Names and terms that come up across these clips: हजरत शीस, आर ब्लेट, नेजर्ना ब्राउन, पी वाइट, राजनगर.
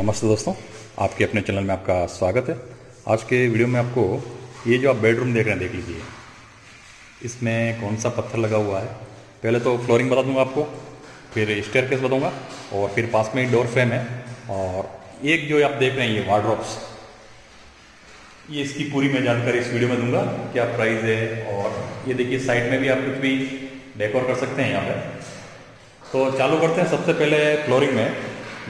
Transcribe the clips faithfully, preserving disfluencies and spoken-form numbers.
नमस्ते दोस्तों, आपके अपने चैनल में आपका स्वागत है। आज के वीडियो में आपको ये जो आप बेडरूम देख रहे हैं, देख लीजिए इसमें कौन सा पत्थर लगा हुआ है। पहले तो फ्लोरिंग बता दूंगा आपको, फिर स्टेयरकेस बताऊंगा और फिर पास में ही डोर फ्रेम है। और एक जो आप देख रहे हैं ये वार्डरोब्स, ये इसकी पूरी मैं जानकारी इस वीडियो में दूंगा, क्या प्राइस है। और ये देखिए साइड में भी आप कुछ भी डेकोर कर सकते हैं यहाँ पर। तो चालू करते हैं सबसे पहले फ्लोरिंग में।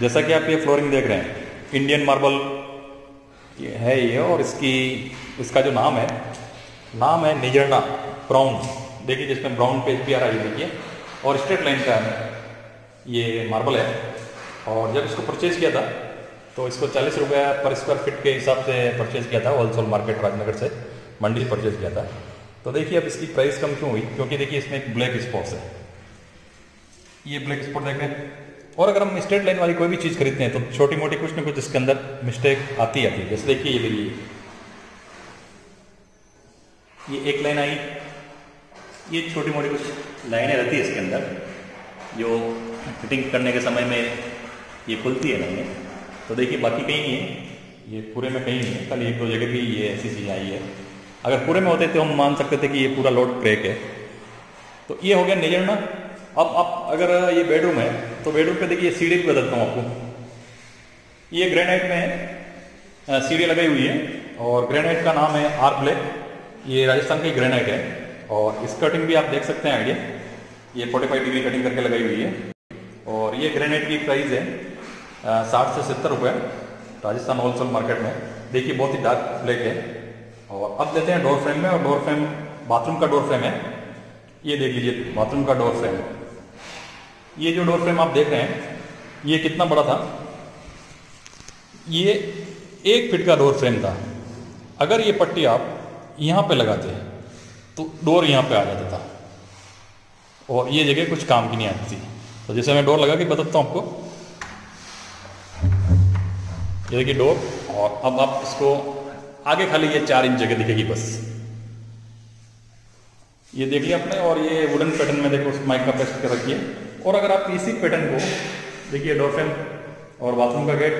जैसा कि आप ये फ्लोरिंग देख रहे हैं, इंडियन मार्बल ये है ये, और इसकी इसका जो नाम है नाम है नेजर्ना ब्राउन। देखिए जिसमें ब्राउन पेज भी आ रहा है, ये देखिए। और स्ट्रेट लाइन का ये मार्बल है। और जब इसको परचेज़ किया था तो इसको चालीस रुपये पर स्क्वायर फीट के हिसाब से परचेज़ किया था, होलसेल मार्केट राजनगर से, मंडी से परचेज़ किया था। तो देखिए अब इसकी प्राइस कम क्यों हुई, क्योंकि देखिए इसमें एक ब्लैक स्पॉट्स है, ये ब्लैक स्पॉट देख रहे हैं। और अगर हम स्ट्रेट लाइन वाली कोई भी चीज़ खरीदते हैं तो छोटी मोटी कुछ ना कुछ इसके अंदर मिस्टेक आती आती है। जैसे देखिए ये देखिए ये एक लाइन आई, ये छोटी मोटी कुछ लाइनें रहती है इसके अंदर, जो फिटिंग करने के समय में ये खुलती है लाइनें। तो देखिए बाकी कहीं नहीं है, ये पूरे में कहीं नहीं है। कल एक दो जगह भी ये ऐसी चीज़ आई है, अगर पूरे में होते तो हम मान सकते थे कि ये पूरा लोड क्रैक है। तो ये हो गया नेजर्ना। अब आप अगर ये बेडरूम है तो बेडरूम पे देखिए सीढ़ी भी बदलता हूँ आपको। ये ग्रेनाइट में है, सीढ़ी लगाई हुई है। और ग्रेनाइट का नाम है आर ब्लेट, ये राजस्थान की ग्रेनाइट है। और इस कटिंग भी आप देख सकते हैं आइडिया, ये पैंतालीस डिग्री कटिंग करके लगाई हुई है। और ये ग्रेनाइट की प्राइस है साठ से सत्तर रुपये राजस्थान होलसेल मार्केट में। देखिए बहुत ही डार्क ब्लैक है। और अब देते हैं डोर फ्रेम में, और डोर फ्रेम बाथरूम का डोर फ्रेम है। ये देख लीजिए बाथरूम का डोर फ्रेम। ये जो डोर फ्रेम आप देख रहे हैं ये कितना बड़ा था, ये एक फीट का डोर फ्रेम था। अगर ये पट्टी आप यहाँ पे लगाते हैं तो डोर यहाँ पे आ जाता था, और ये जगह कुछ काम की नहीं आती थी। तो जैसे मैं डोर लगा के बताता हूँ आपको, ये देखिए डोर। और अब आप इसको आगे खाली ये चार इंच जगह दिखेगी बस, ये देख लिया आपने। और ये वुडन पैटर्न में देखो माइक का पेस्ट कर रखिए। और अगर आप इसी पैटर्न को देखिए डोर फ्रेम और बाथरूम का गेट।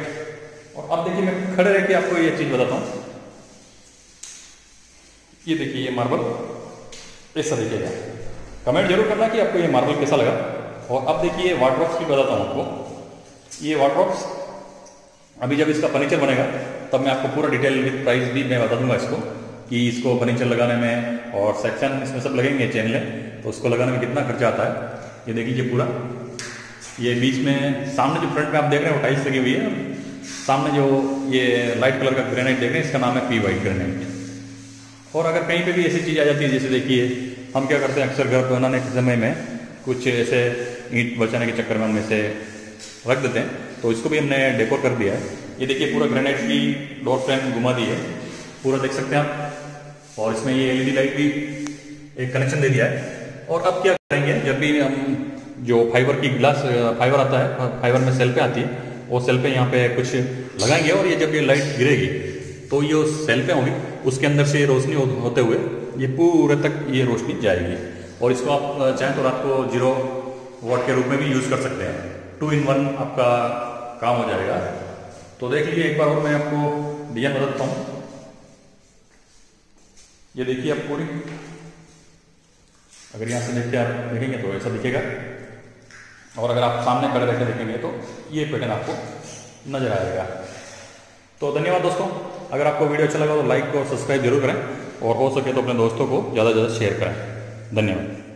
और अब देखिए मैं खड़े रह के आपको ये चीज़ बताता हूँ, ये देखिए ये मार्बल ऐसा दिखेगा। कमेंट जरूर करना कि आपको ये मार्बल कैसा लगा। और अब देखिए वार्डरोब्स भी बताता हूँ आपको। ये वार्डरोब्स अभी जब इसका फर्नीचर बनेगा तब मैं आपको पूरा डिटेल विद प्राइस भी मैं बता दूंगा इसको, कि इसको फर्नीचर लगाने में और सेक्शन इसमें सब लगेंगे चैनलें, तो उसको लगाने में कितना खर्चा आता है। ये देखिए पूरा ये बीच में सामने जो फ्रंट में आप देख रहे हैं वो टाइल्स लगी हुई है। सामने जो ये लाइट कलर का ग्रेनाइट देख रहे हैं इसका नाम है पी वाइट ग्रेनाइट। और अगर कहीं पे भी ऐसी चीज़ आ जाती है, जैसे देखिए हम क्या करते हैं अक्सर घर बनाने के समय में कुछ ऐसे ईंट बचाने के चक्कर में हम इसे रख देते हैं, तो इसको भी हमने डेकोर कर दिया है। ये देखिए पूरा ग्रेनाइट की डोर फ्रेम घुमा दी है, पूरा देख सकते हैं आप। और इसमें ये एलईडी लाइट भी एक कनेक्शन दे दिया है। और अब क्या करेंगे, जब भी हम जो फाइबर की ग्लास फाइबर आता है, फाइबर में सेल पे आती है, वो सेल पे यहाँ पे कुछ लगाएंगे। और ये जब ये लाइट गिरेगी तो ये सेल पे होगी, उसके अंदर से रोशनी हो, होते हुए ये पूरे तक ये रोशनी जाएगी। और इसको आप चाहें तो रात को जीरो वाट के रूप में भी यूज़ कर सकते हैं, टू इन वन आपका काम हो जाएगा। तो देख लीजिए एक बार और मैं आपको डिजाइन बता देता हूँ। ये देखिए आप पूरी, अगर यहाँ से देखते आप देखेंगे तो ऐसा दिखेगा। और अगर आप सामने खड़े रहकर देखेंगे तो ये पैटर्न आपको नजर आएगा। तो धन्यवाद दोस्तों, अगर आपको वीडियो अच्छा लगा तो लाइक और सब्सक्राइब जरूर करें, और हो सके तो अपने दोस्तों को ज़्यादा से ज़्यादा शेयर करें। धन्यवाद।